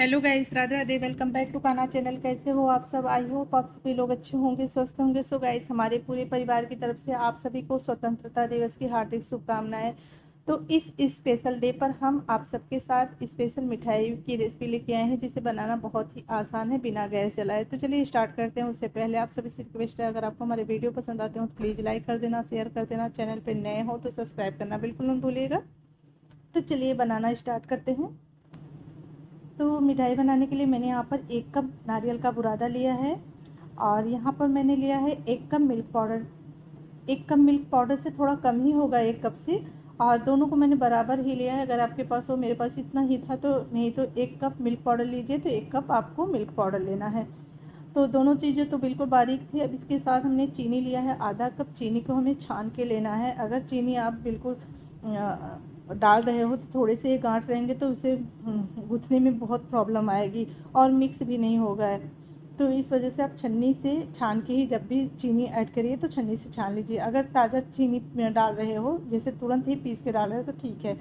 Hello guys, Radhe Radhe. Welcome back to Kanha channel. कैसे हो आप सब? आई होप आप सभी लोग अच्छे होंगे, स्वस्थ होंगे। सो गाइस, हमारे पूरे परिवार की तरफ से आप सभी को स्वतंत्रता दिवस की हार्दिक शुभकामनाएं। तो इस स्पेशल डे पर हम आप सबके साथ स्पेशल मिठाई की रेसिपी लेके आए हैं, जिसे बनाना बहुत ही आसान है बिना गैस जलाए। तो चलिए स्टार्ट करते हैं। उससे पहले आप सभी से रिक्वेस्ट है, अगर आपको हमारे वीडियो पसंद आते हो तो प्लीज़ लाइक कर देना, शेयर कर देना। चैनल पर नए हो तो सब्सक्राइब करना बिल्कुल मत भूलिएगा। तो चलिए बनाना स्टार्ट करते हैं। तो मिठाई बनाने के लिए मैंने यहाँ पर 1 कप नारियल का बुरादा लिया है और यहाँ पर मैंने लिया है 1 cup milk powder. 1 cup milk powder से थोड़ा कम ही होगा 1 कप से, और दोनों को मैंने बराबर ही लिया है। अगर आपके पास हो, मेरे पास इतना ही था, तो नहीं तो 1 कप मिल्क पाउडर लीजिए तो 1 कप आपको मिल्क पाउडर लेना है। तो दोनों चीज़ें तो बिल्कुल बारीक थी। अब इसके साथ हमने चीनी लिया है, आधा कप चीनी को हमें छान के लेना है। अगर चीनी आप बिल्कुल डाल रहे हो तो थोड़े से गांठ रहेंगे तो उसे गूँथने में बहुत प्रॉब्लम आएगी और मिक्स भी नहीं होगा है। तो इस वजह से आप छन्नी से छान के ही, जब भी चीनी ऐड करिए तो छन्नी से छान लीजिए। अगर ताज़ा चीनी डाल रहे हो, जैसे तुरंत ही पीस के डाल रहे हो, तो ठीक है।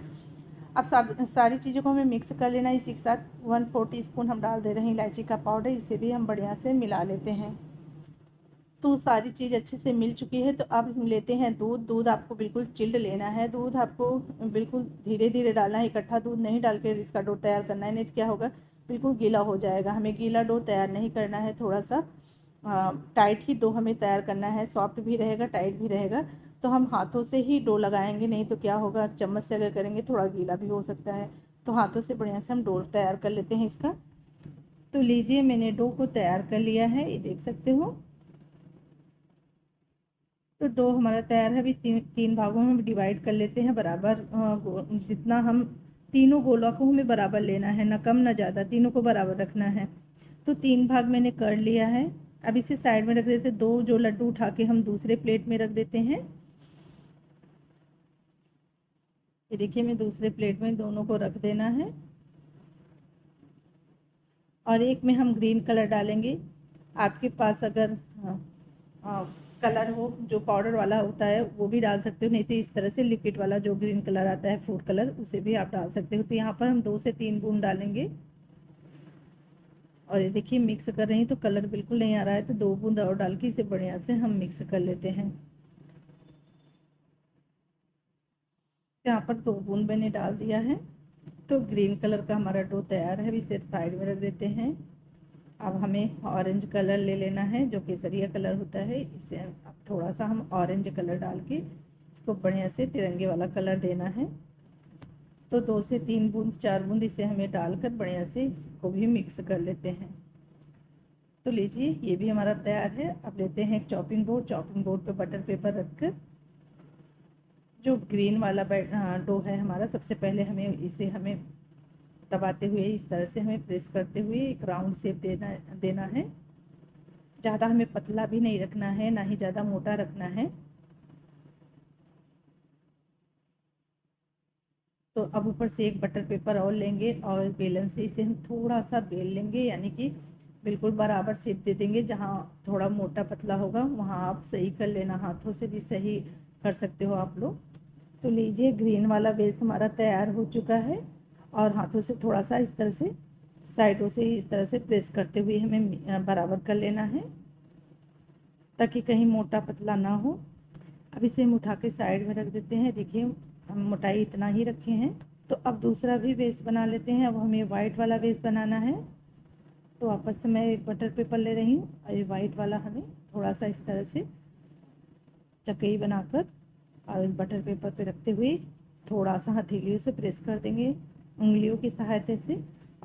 अब सारी चीज़ों को हमें मिक्स कर लेना है। इसी के साथ 1/4 टीस्पून हम डाल दे रहे हैं इलायची का पाउडर, इसे भी हम बढ़िया से मिला लेते हैं। तो सारी चीज़ अच्छे से मिल चुकी है। तो अब हम लेते हैं दूध। दूध आपको बिल्कुल चिल्ड लेना है। दूध आपको बिल्कुल धीरे धीरे डालना है, इकट्ठा दूध नहीं डाल के इसका डो तैयार करना है, नहीं तो क्या होगा, बिल्कुल गीला हो जाएगा। हमें गीला डो तैयार नहीं करना है, थोड़ा सा टाइट ही डो हमें तैयार करना है। सॉफ्ट भी रहेगा, टाइट भी रहेगा। तो हम हाथों से ही डो लगाएंगे, नहीं तो क्या होगा, चम्मच से अगर करेंगे थोड़ा गीला भी हो सकता है। तो हाथों से बढ़िया से हम डो तैयार कर लेते हैं इसका। तो लीजिए, मैंने डो को तैयार कर लिया है, ये देख सकते हो। तो डो हमारा तैयार है। अभी तीन भागों में डिवाइड कर लेते हैं बराबर। जितना हम तीनों गोला को हमें बराबर लेना है, ना कम ना ज़्यादा, तीनों को बराबर रखना है। तो 3 भाग मैंने कर लिया है। अब इसे साइड में रख देते हैं। 2 जो लड्डू उठा के हम दूसरे प्लेट में रख देते हैं। ये देखिए, मैं दूसरे प्लेट में दोनों को रख देना है। और एक में हम ग्रीन कलर डालेंगे। आपके पास अगर कलर हो, जो पाउडर वाला होता है, वो भी डाल सकते हो, नहीं तो इस तरह से लिक्विड वाला जो ग्रीन कलर आता है, फ्रूट कलर, उसे भी आप डाल सकते हो। तो यहाँ पर हम 2 से 3 बूंद डालेंगे। और ये देखिए, मिक्स कर रहे हैं तो कलर बिल्कुल नहीं आ रहा है, तो 2 बूंद और डाल के इसे बढ़िया से हम मिक्स कर लेते हैं। यहाँ पर 2 बूंद मैंने डाल दिया है। तो ग्रीन कलर का हमारा डो तैयार है। इसे साइड में रख देते हैं। अब हमें ऑरेंज कलर ले लेना है, जो केसरिया कलर होता है। इसे अब थोड़ा सा हम ऑरेंज कलर डाल के इसको बढ़िया से तिरंगे वाला कलर देना है। तो 2 से 3 बूंद, 4 बूंद इसे हमें डालकर बढ़िया से इसको भी मिक्स कर लेते हैं। तो लीजिए, ये भी हमारा तैयार है। अब लेते हैं एक चॉपिंग बोर्ड। चॉपिंग बोर्ड पे बटर पेपर रखकर जो ग्रीन वाला डो है हमारा, सबसे पहले हमें इसे दबाते हुए इस तरह से हमें प्रेस करते हुए एक राउंड शेप देना है। ज़्यादा हमें पतला भी नहीं रखना है, ना ही ज़्यादा मोटा रखना है। तो अब ऊपर से एक बटर पेपर और लेंगे और बेलन से इसे हम थोड़ा सा बेल लेंगे, यानी कि बिल्कुल बराबर शेप दे देंगे। जहाँ थोड़ा मोटा पतला होगा वहाँ आप सही कर लेना, हाथों से भी सही कर सकते हो आप लोग। तो लीजिए, ग्रीन वाला बेस हमारा तैयार हो चुका है। और हाथों से थोड़ा सा इस तरह से साइडों से इस तरह से प्रेस करते हुए हमें बराबर कर लेना है, ताकि कहीं मोटा पतला ना हो। अब इसे हम उठा के साइड में रख देते हैं। देखिए, हम मोटाई इतना ही रखे हैं। तो अब दूसरा भी बेस बना लेते हैं। अब हमें वाइट वाला बेस बनाना है। तो वापस से मैं एक बटर पेपर ले रही हूँ और ये वाइट वाला हमें थोड़ा सा इस तरह से चकई बनाकर और बटर पेपर पर रखते हुए थोड़ा सा हथेलियों से प्रेस कर देंगे, उंगलियों की सहायता से।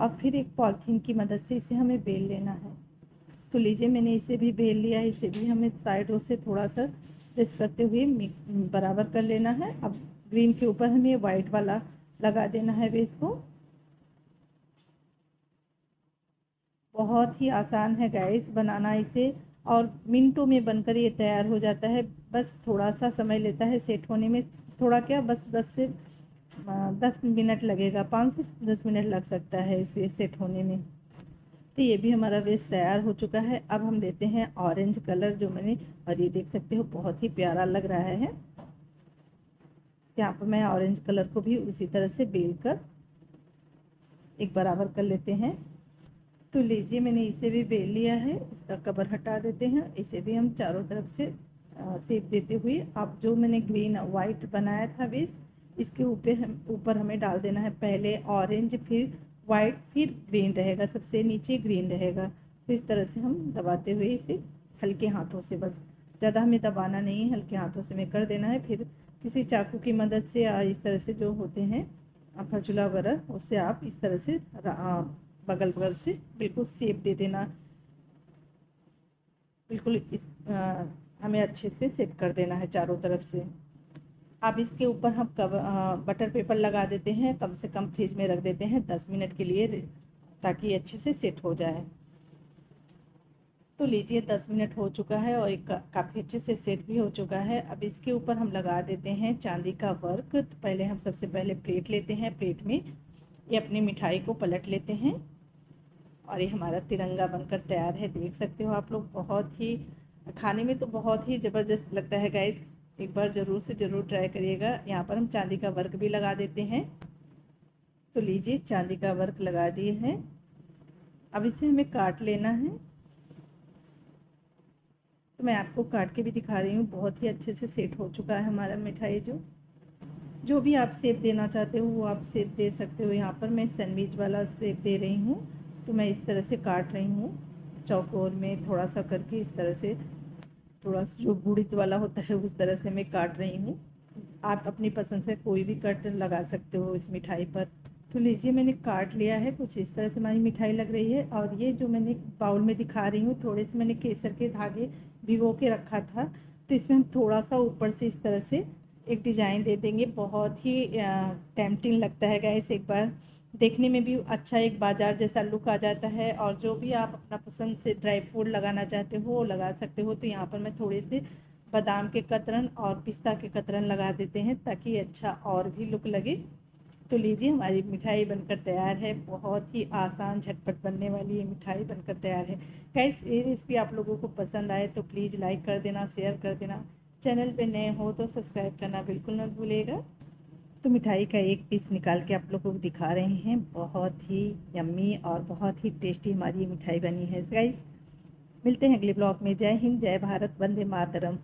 और फिर एक पॉलीथीन की मदद से इसे हमें बेल लेना है। तो लीजिए, मैंने इसे भी बेल लिया। इसे भी हमें साइडों से थोड़ा सा प्रेस करते हुए मिक्स बराबर कर लेना है। अब ग्रीन के ऊपर हमें वाइट वाला लगा देना है बेस को। बहुत ही आसान है गैस बनाना इसे, और मिनटों में बनकर ये तैयार हो जाता है। बस थोड़ा सा समय लेता है सेट होने में, थोड़ा क्या, बस 10 मिनट लगेगा, 5 से 10 मिनट लग सकता है इसे सेट होने में। तो ये भी हमारा बेस तैयार हो चुका है। अब हम लेते हैं ऑरेंज कलर, जो मैंने, और ये देख सकते हो बहुत ही प्यारा लग रहा है। यहाँ पर मैं ऑरेंज कलर को भी उसी तरह से बेल कर एक बराबर कर लेते हैं। तो लीजिए मैंने इसे भी बेल लिया है, इसका कवर हटा देते हैं। इसे भी हम चारों तरफ से सेप देते हुए आप जो मैंने ग्रीन वाइट बनाया था बेस इसके ऊपर हमें डाल देना है, पहले ऑरेंज फिर वाइट फिर ग्रीन रहेगा, सबसे नीचे ग्रीन रहेगा। तो इस तरह से हम दबाते हुए इसे हल्के हाथों से, बस ज़्यादा हमें दबाना नहीं है, हल्के हाथों से हमें कर देना है। फिर किसी चाकू की मदद से इस तरह से जो होते हैं फचूला वगैरह उससे आप इस तरह से बगल बगल से बिल्कुल सेप दे देना, बिल्कुल इस हमें अच्छे से सेट कर देना है चारों तरफ से। अब इसके ऊपर हम बटर पेपर लगा देते हैं, कम से कम फ्रिज में रख देते हैं 10 मिनट के लिए ताकि अच्छे से सेट हो जाए। तो लीजिए 10 मिनट हो चुका है और काफ़ी अच्छे से सेट भी हो चुका है। अब इसके ऊपर हम लगा देते हैं चांदी का वर्क। तो पहले हम सबसे पहले प्लेट लेते हैं, प्लेट में ये अपनी मिठाई को पलट लेते हैं और ये हमारा तिरंगा बनकर तैयार है। देख सकते हो आप लोग, बहुत ही खाने में तो बहुत ही ज़बरदस्त लगता है गाइस, एक बार ज़रूर से ज़रूर ट्राई करिएगा। यहाँ पर हम चांदी का वर्क भी लगा देते हैं। तो लीजिए चांदी का वर्क लगा दिए हैं, अब इसे हमें काट लेना है। तो मैं आपको काट के भी दिखा रही हूँ, बहुत ही अच्छे से सेट हो चुका है हमारा मिठाई। जो भी आप शेप देना चाहते हो वो आप शेप दे सकते हो। यहाँ पर मैं सैंडविच वाला शेप दे रही हूँ, तो मैं इस तरह से काट रही हूँ चौकोर में थोड़ा सा करके, इस तरह से थोड़ा सा जो गुड़ित वाला होता है उस तरह से मैं काट रही हूँ। आप अपनी पसंद से कोई भी कट लगा सकते हो इस मिठाई पर। तो लीजिए मैंने काट लिया है, कुछ इस तरह से हमारी मिठाई लग रही है। और ये जो मैंने बाउल में दिखा रही हूँ, थोड़े से मैंने केसर के धागे भिगो के रखा था, तो इसमें हम थोड़ा सा ऊपर से इस तरह से एक डिज़ाइन दे देंगे। बहुत ही टेम्पटिंग लगता है गाइस, एक बार देखने में भी अच्छा एक बाजार जैसा लुक आ जाता है। और जो भी आप अपना पसंद से ड्राई फ्रूट लगाना चाहते हो वो लगा सकते हो। तो यहाँ पर मैं थोड़े से बादाम के कतरन और पिस्ता के कतरन लगा देते हैं ताकि अच्छा और भी लुक लगे। तो लीजिए हमारी मिठाई बनकर तैयार है, बहुत ही आसान झटपट बनने वाली ये मिठाई बनकर तैयार है। गाइस ये रेसिपी आप लोगों को पसंद आए तो प्लीज़ लाइक कर देना, शेयर कर देना। चैनल पर नए हो तो सब्सक्राइब करना बिल्कुल मत भूलिएगा। तो मिठाई का एक पीस निकाल के आप लोगों को दिखा रहे हैं, बहुत ही यम्मी और बहुत ही टेस्टी हमारी मिठाई बनी है गाइस। मिलते हैं अगले ब्लॉग में। जय हिंद, जय भारत, वंदे मातरम।